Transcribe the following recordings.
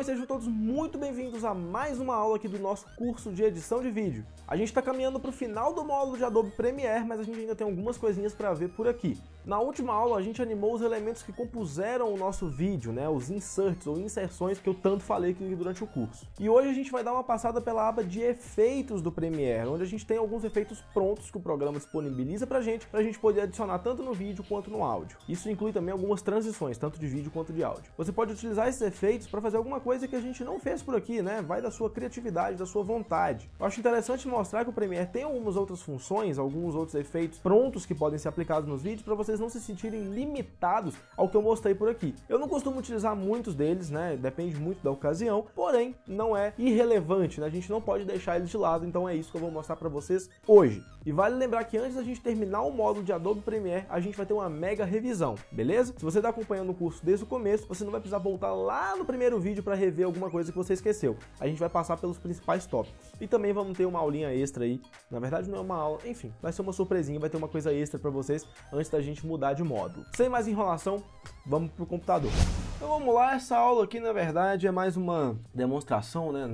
Então sejam todos muito bem-vindos a mais uma aula aqui do nosso curso de edição de vídeo. A gente está caminhando para o final do módulo de Adobe Premiere, mas a gente ainda tem algumas coisinhas para ver por aqui. Na última aula a gente animou os elementos que compuseram o nosso vídeo, né, os inserts ou inserções que eu tanto falei aqui durante o curso. E hoje a gente vai dar uma passada pela aba de efeitos do Premiere, onde a gente tem alguns efeitos prontos que o programa disponibiliza pra gente poder adicionar tanto no vídeo quanto no áudio. Isso inclui também algumas transições, tanto de vídeo quanto de áudio. Você pode utilizar esses efeitos para fazer alguma coisa que a gente não fez por aqui, né, vai da sua criatividade, da sua vontade. Eu acho interessante mostrar que o Premiere tem algumas outras funções, alguns outros efeitos prontos que podem ser aplicados nos vídeos para você não se sentirem limitados ao que eu mostrei por aqui. Eu não costumo utilizar muitos deles, né? Depende muito da ocasião, porém não é irrelevante, né? A gente não pode deixar eles de lado, então é isso que eu vou mostrar para vocês hoje. E vale lembrar que antes da gente terminar o módulo de Adobe Premiere, a gente vai ter uma mega revisão, beleza? Se você está acompanhando o curso desde o começo, você não vai precisar voltar lá no primeiro vídeo para rever alguma coisa que você esqueceu. A gente vai passar pelos principais tópicos. E também vamos ter uma aulinha extra aí, na verdade não é uma aula, enfim, vai ser uma surpresinha, vai ter uma coisa extra para vocês antes da gente mudar de módulo. Sem mais enrolação, vamos pro computador. Então vamos lá, essa aula aqui na verdade é mais uma demonstração, né?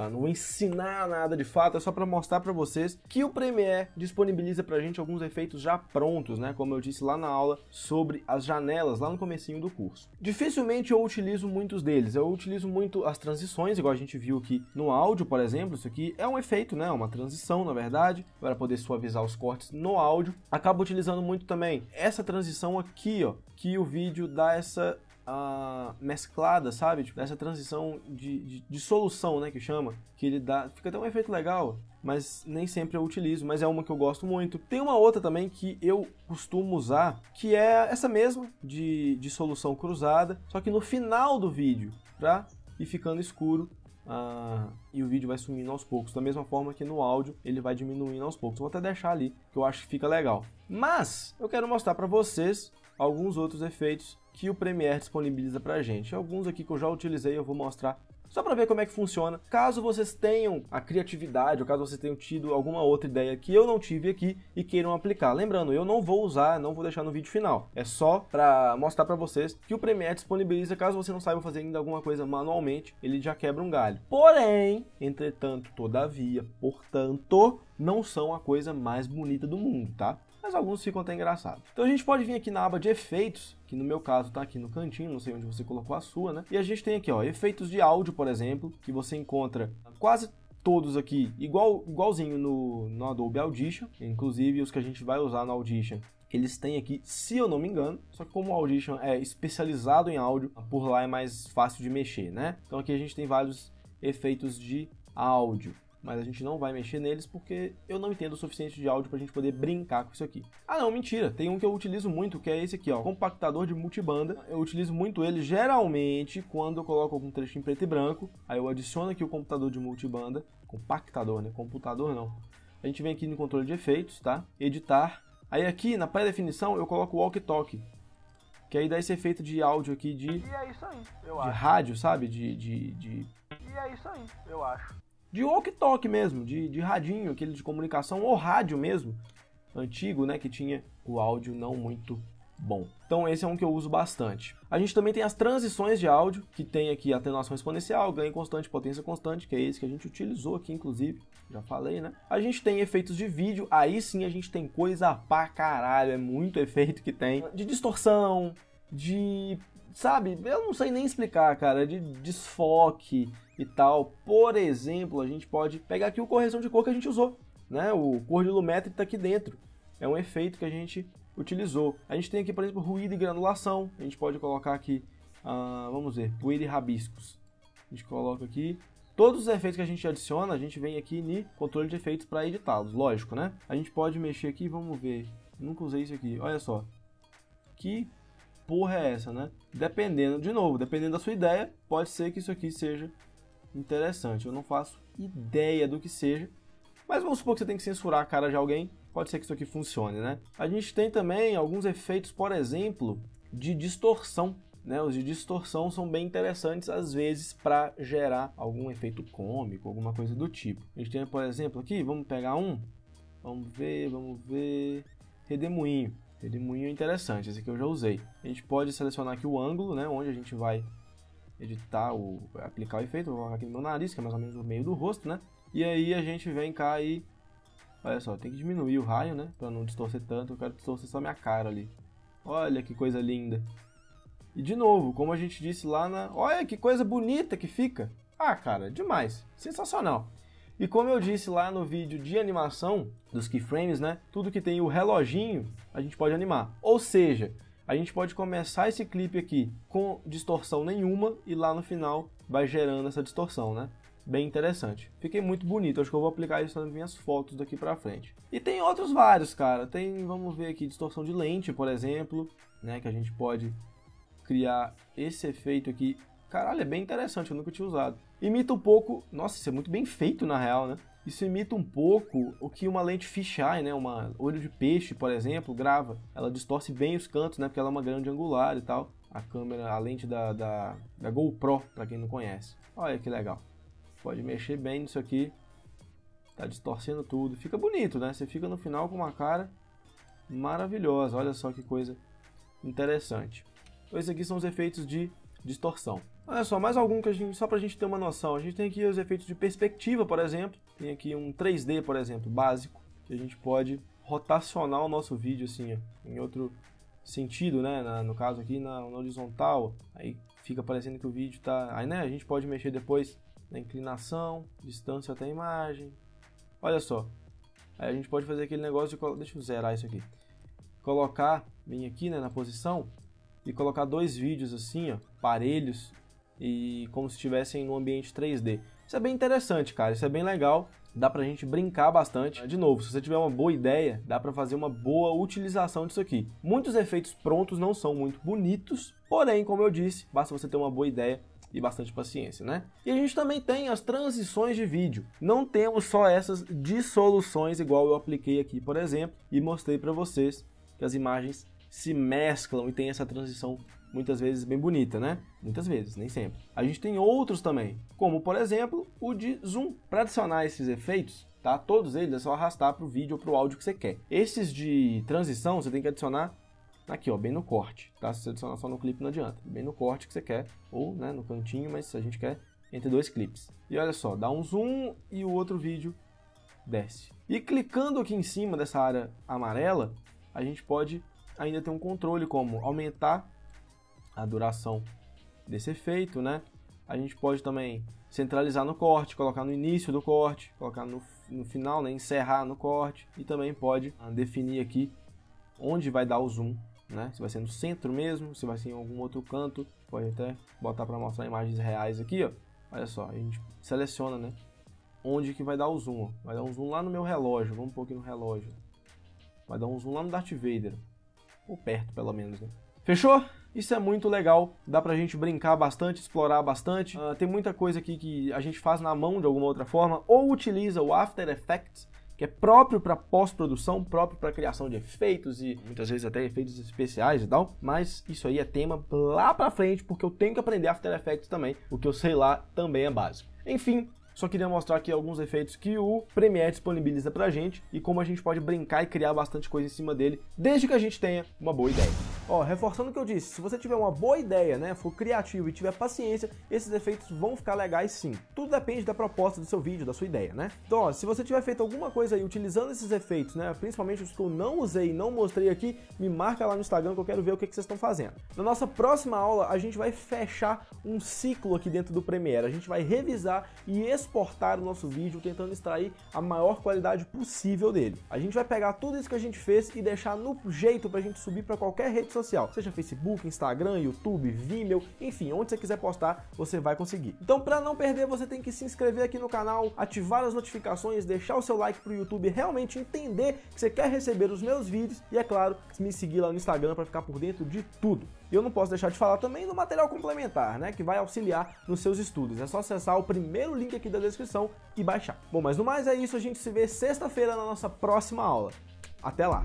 Não vou ensinar nada de fato, é só para mostrar para vocês que o Premiere disponibiliza pra gente alguns efeitos já prontos, né? Como eu disse lá na aula sobre as janelas, lá no comecinho do curso. Dificilmente eu utilizo muitos deles, eu utilizo muito as transições, igual a gente viu aqui no áudio, por exemplo, isso aqui é um efeito, né? Uma transição, na verdade, para poder suavizar os cortes no áudio. Acabo utilizando muito também essa transição aqui, ó, que o vídeo dá essa mesclada, sabe? Tipo, essa transição de solução, né? Que chama, que ele dá, fica até um efeito legal, mas nem sempre eu utilizo, mas é uma que eu gosto muito. Tem uma outra também que eu costumo usar, que é essa mesma, de solução cruzada, só que no final do vídeo, pra ir ficando escuro. E o vídeo vai sumindo aos poucos, da mesma forma que no áudio ele vai diminuindo aos poucos. Vou até deixar ali, que eu acho que fica legal. Mas eu quero mostrar pra vocês alguns outros efeitos que o Premiere disponibiliza pra gente. Alguns aqui que eu já utilizei, eu vou mostrar só pra ver como é que funciona. Caso vocês tenham a criatividade, ou caso vocês tenham tido alguma outra ideia que eu não tive aqui e queiram aplicar. Lembrando, eu não vou usar, não vou deixar no vídeo final. É só pra mostrar pra vocês que o Premiere disponibiliza, caso você não saiba fazer ainda alguma coisa manualmente, ele já quebra um galho. Porém, entretanto, todavia, portanto, não são a coisa mais bonita do mundo, tá? Mas alguns ficam até engraçados. Então a gente pode vir aqui na aba de efeitos, que no meu caso tá aqui no cantinho, não sei onde você colocou a sua, né? E a gente tem aqui, ó, efeitos de áudio, por exemplo, que você encontra quase todos aqui, igualzinho no Adobe Audition, inclusive os que a gente vai usar no Audition. Eles têm aqui, se eu não me engano, só que como o Audition é especializado em áudio, por lá é mais fácil de mexer, né? Então aqui a gente tem vários efeitos de áudio, mas a gente não vai mexer neles porque eu não entendo o suficiente de áudio pra gente poder brincar com isso aqui. Ah não, mentira, tem um que eu utilizo muito, que é esse aqui, ó, compactador de multibanda. Eu utilizo muito ele, geralmente, quando eu coloco algum trecho em preto e branco, aí eu adiciono aqui o computador de multibanda, compactador, né, computador não. A gente vem aqui no controle de efeitos, tá, editar, aí aqui na pré-definição eu coloco o walkie-talkie, que aí dá esse efeito de áudio aqui de... E é isso aí, eu acho. De rádio, sabe, E é isso aí, eu acho. De walkie-talkie mesmo, de radinho, aquele de comunicação, ou rádio mesmo, antigo, né, que tinha o áudio não muito bom. Então esse é um que eu uso bastante. A gente também tem as transições de áudio, que tem aqui atenuação exponencial, ganho constante, potência constante, que é esse que a gente utilizou aqui, inclusive, já falei, né? A gente tem efeitos de vídeo, aí sim a gente tem coisa pra caralho, é muito efeito que tem. De distorção, de... sabe, eu não sei nem explicar, cara, de desfoque e tal. Por exemplo, a gente pode pegar aqui o correção de cor que a gente usou, né? O cor de Lumetri tá aqui dentro, é um efeito que a gente utilizou. A gente tem aqui, por exemplo, ruído e granulação, a gente pode colocar aqui, vamos ver, poeira e rabiscos. A gente coloca aqui, todos os efeitos que a gente adiciona, a gente vem aqui no controle de efeitos para editá-los, lógico, né? A gente pode mexer aqui, vamos ver, nunca usei isso aqui, olha só, que... porra é essa, né? Dependendo, de novo, dependendo da sua ideia, pode ser que isso aqui seja interessante. Eu não faço ideia do que seja, mas vamos supor que você tem que censurar a cara de alguém, pode ser que isso aqui funcione, né? A gente tem também alguns efeitos, por exemplo, de distorção, né? Os de distorção são bem interessantes, às vezes, para gerar algum efeito cômico, alguma coisa do tipo. A gente tem, por exemplo, aqui, vamos pegar um, vamos ver, redemoinho. Redemoinho é interessante, esse aqui eu já usei. A gente pode selecionar aqui o ângulo, né, onde a gente vai editar, aplicar o efeito. Vou colocar aqui no meu nariz, que é mais ou menos o meio do rosto, né? E aí a gente vem cá e... Olha só, tem que diminuir o raio, né? Pra não distorcer tanto, eu quero distorcer só minha cara ali. Olha que coisa linda. E de novo, como a gente disse lá na... Olha que coisa bonita que fica. Ah, cara, demais. Sensacional. E como eu disse lá no vídeo de animação dos keyframes, né? Tudo que tem o reloginho, a gente pode animar. Ou seja, a gente pode começar esse clipe aqui com distorção nenhuma e lá no final vai gerando essa distorção, né? Bem interessante. Fiquei muito bonito, acho que eu vou aplicar isso nas minhas fotos daqui pra frente. E tem outros vários, cara. Tem, vamos ver aqui, distorção de lente, por exemplo, né? Que a gente pode criar esse efeito aqui. Caralho, é bem interessante, eu nunca tinha usado. Imita um pouco... Nossa, isso é muito bem feito, na real, né? Isso imita um pouco o que uma lente fisheye, né? Uma olho de peixe, por exemplo, grava. Ela distorce bem os cantos, né? Porque ela é uma grande angular e tal. A câmera, a lente da GoPro, pra quem não conhece. Olha que legal. Pode mexer bem nisso aqui. Tá distorcendo tudo. Fica bonito, né? Você fica no final com uma cara maravilhosa. Olha só que coisa interessante. Então, esses aqui são os efeitos de distorção. Olha só, mais algum que a gente, só pra gente ter uma noção. A gente tem aqui os efeitos de perspectiva, por exemplo. Tem aqui um 3D, por exemplo, básico. Que a gente pode rotacionar o nosso vídeo, assim, ó, em outro sentido, né? No caso aqui, na horizontal. Aí fica parecendo que o vídeo tá... Aí, né? A gente pode mexer depois na inclinação, distância até a imagem. Olha só. Aí a gente pode fazer aquele negócio de... Deixa eu zerar isso aqui. Colocar, bem aqui, né? Na posição. E colocar dois vídeos, assim, ó, parelhos. E como se estivessem no ambiente 3D. Isso é bem interessante, cara, isso é bem legal. Dá pra gente brincar bastante. De novo, se você tiver uma boa ideia, dá pra fazer uma boa utilização disso aqui. Muitos efeitos prontos não são muito bonitos, porém, como eu disse, basta você ter uma boa ideia e bastante paciência, né? E a gente também tem as transições de vídeo. Não temos só essas dissoluções igual eu apliquei aqui, por exemplo, e mostrei pra vocês que as imagens se mesclam e tem essa transição muitas vezes bem bonita, né? Muitas vezes, nem sempre. A gente tem outros também, como por exemplo, o de zoom. Para adicionar esses efeitos, tá? Todos eles é só arrastar para o vídeo ou para o áudio que você quer. Esses de transição, você tem que adicionar aqui, ó, bem no corte, tá? Se você adicionar só no clipe, não adianta. Bem no corte que você quer, ou né, no cantinho, mas a gente quer entre dois clipes. E olha só, dá um zoom e o outro vídeo desce. E clicando aqui em cima dessa área amarela, a gente pode ainda ter um controle como aumentar a duração desse efeito, né? A gente pode também centralizar no corte, colocar no início do corte, colocar no final, né? Encerrar no corte. E também pode definir aqui onde vai dar o zoom, né? Se vai ser no centro mesmo, se vai ser em algum outro canto. Pode até botar para mostrar imagens reais aqui, ó. Olha só, a gente seleciona, né? Onde que vai dar o zoom, ó. Vai dar um zoom lá no meu relógio, vamos pôr aqui no relógio. Vai dar um zoom lá no Darth Vader, ou perto pelo menos, né? Fechou? Isso é muito legal, dá pra gente brincar bastante, explorar bastante. Tem muita coisa aqui que a gente faz na mão de alguma outra forma, ou utiliza o After Effects, que é próprio para pós-produção, próprio para criação de efeitos e muitas vezes até efeitos especiais e tal. Mas isso aí é tema lá pra frente, porque eu tenho que aprender After Effects também. O que eu sei lá também é básico. Enfim, só queria mostrar aqui alguns efeitos que o Premiere disponibiliza pra gente e como a gente pode brincar e criar bastante coisa em cima dele, desde que a gente tenha uma boa ideia. Ó, reforçando o que eu disse, se você tiver uma boa ideia, né, for criativo e tiver paciência, esses efeitos vão ficar legais sim. Tudo depende da proposta do seu vídeo, da sua ideia, né? Então, ó, se você tiver feito alguma coisa aí utilizando esses efeitos, né, principalmente os que eu não usei e não mostrei aqui, me marca lá no Instagram que eu quero ver o que vocês estão fazendo. Na nossa próxima aula, a gente vai fechar um ciclo aqui dentro do Premiere, a gente vai revisar e exportar o nosso vídeo, tentando extrair a maior qualidade possível dele. A gente vai pegar tudo isso que a gente fez e deixar no jeito pra gente subir pra qualquer rede social, seja Facebook, Instagram, YouTube, Vimeo, enfim, onde você quiser postar, você vai conseguir. Então, pra não perder, você tem que se inscrever aqui no canal, ativar as notificações, deixar o seu like pro YouTube realmente entender que você quer receber os meus vídeos e, é claro, me seguir lá no Instagram pra ficar por dentro de tudo. E eu não posso deixar de falar também do material complementar, né, que vai auxiliar nos seus estudos. É só acessar o primeiro link aqui da descrição e baixar. Bom, mas no mais é isso, a gente se vê sexta-feira na nossa próxima aula. Até lá!